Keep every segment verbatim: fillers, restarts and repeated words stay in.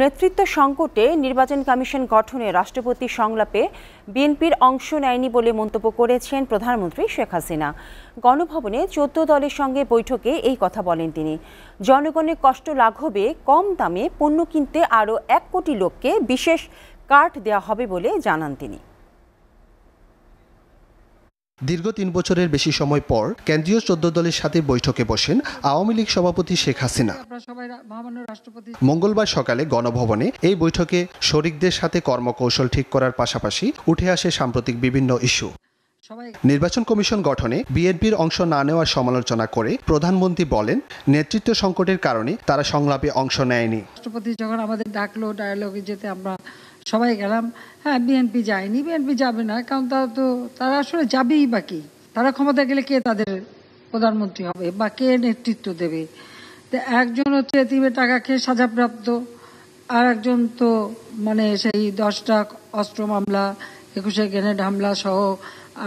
নেতৃত্ব সংকটে নির্বাচন কমিশন গঠনে রাষ্ট্রপতি সংলাপে বিএনপির অংশ নেয়নি বলে মন্তব্য করেছেন প্রধানমন্ত্রী শেখ হাসিনা। গণভবনে চোদ্দ দলের সঙ্গে বৈঠকে এই কথা বলেন তিনি। জনগণের কষ্ট লাঘবে কম দামে পণ্য কিনতে আরও এক কোটি লোককে বিশেষ কার্ড দেওয়া হবে বলে জানান তিনি। দীর্ঘ তিন বছরের বেশি সময় পর কেন্দ্রীয় চোদ্দ দলের সাথে বৈঠকে বসেন আওয়ামী লীগ সভাপতি শেখ হাসিনা। মঙ্গলবার সকালে গণভবনে এই বৈঠকে শরিকদের সাথে কর্মকৌশল ঠিক করার পাশাপাশি উঠে আসে সাম্প্রতিক বিভিন্ন ইস্যু। নির্বাচন কমিশন গঠনে বিএনপির অংশ না নেওয়ার সমালোচনা করে প্রধানমন্ত্রী বলেন, নেতৃত্ব সংকটের কারণে তারা সংলাপে অংশ নেয়নি। রাষ্ট্রপতি যখন আমাদের ডাকলো ডায়ালগে যেতে, আমরা সবাই গেলাম। হ্যাঁ, বিএনপি যায়নি, বিএনপি যাবে না, কারণ তারা তো তারা আসলে যাবেই বাকি। তারা ক্ষমতা গেলে কে তাদের প্রধানমন্ত্রী হবে বা কে নেতৃত্ব দেবে? তো একজন হচ্ছে এতিমের টাকা খেয়ে সাজাপ্রাপ্ত, আর একজন তো মানে সেই দশটা অস্ত্র মামলা, একুশে গ্রেনেড হামলা সহ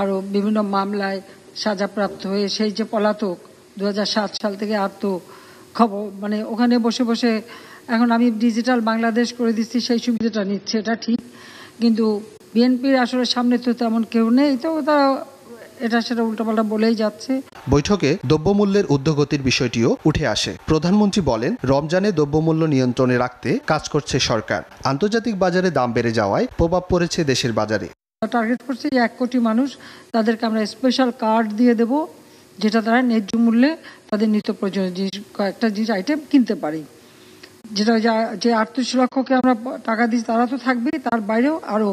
আরও বিভিন্ন মামলায় সাজাপ্রাপ্ত হয়ে সেই যে পলাতক দু হাজার সাত সাল থেকে আত্ম খবর মানে ওখানে বসে বসে এখন আমি ডিজিটাল বাংলাদেশ করে দিচ্ছি, সেই সুবিধাটা নিচ্ছে, এটা ঠিক। কিন্তু বিএনপির আসলে সামনে তো তেমন কেউ নেই, তো ওটা এটা সেটা উল্টোপাল্টা বলেই যাচ্ছে। বৈঠকে দ্রব্যমূল্যের ঊর্ধ্বগতির বিষয়টিও উঠে আসে। প্রধানমন্ত্রী বলেন, রমজানে দ্রব্যমূল্য নিয়ন্ত্রণে রাখতে কাজ করছে সরকার। আন্তর্জাতিক বাজারে দাম বেড়ে যাওয়ায় প্রভাব পড়েছে দেশের বাজারে। টার্গেট করছে এক কোটি মানুষ, তাদেরকে আমরা স্পেশাল কার্ড দিয়ে দেব, যেটা তারা ন্যায্য মূল্যে তাদের নিত্য প্রয়োজনীয় জিনিস কয়েকটা জিনিস আইটেম কিনতে পারে। যেটা যে আটত্রিশ লক্ষকে আমরা টাকা দিই তারা তো থাকবেই, তার বাইরেও আরও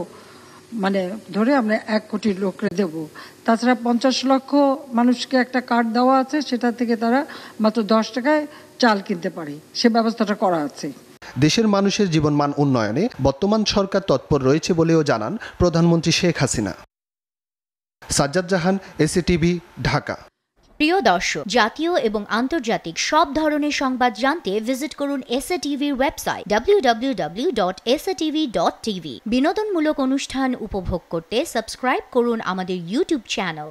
মানে ধরে আমরা এক কোটি লোককে দেবো। তাছাড়া পঞ্চাশ লক্ষ মানুষকে একটা কার্ড দেওয়া আছে, সেটা থেকে তারা মাত্র দশ টাকায় চাল কিনতে পারে, সে ব্যবস্থাটা করা আছে। দেশের মানুষের জীবনমান উন্নয়নে বর্তমান সরকার তৎপর রয়েছে বলেও জানান প্রধানমন্ত্রী শেখ হাসিনা। সাজ্জাদ জাহান, এসএটিভি, ঢাকা। প্রিয় দর্শক, জাতীয় এবং আন্তর্জাতিক সব ধরনের সংবাদ জানতে ভিজিট করুন এসএটিভির website W W W dot S A T V dot T V. বিনোদনমূলক অনুষ্ঠান উপভোগ করতে সাবস্ক্রাইব করুন আমাদের YouTube channel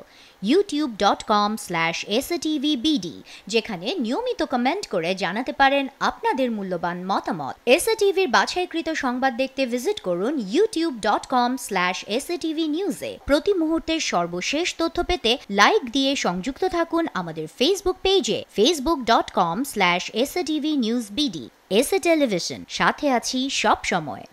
YouTube dot com slash S A T V B D, যেখানে নিয়মিত কমেন্ট করে জানাতে পারেন আপনাদের মূল্যবান মতামত। এসএটিভির বাছাইকৃত সংবাদ দেখতে ভিজিট করুন YouTube dot com slash S A T V নিউজে। প্রতি মুহূর্তের সর্বশেষ তথ্য পেতে লাইক দিয়ে সংযুক্ত থাকুন আমাদের ফেসবুক পেজে Facebook dot com slash S A T V news BD. SA television, সাথে আছি সব সময়।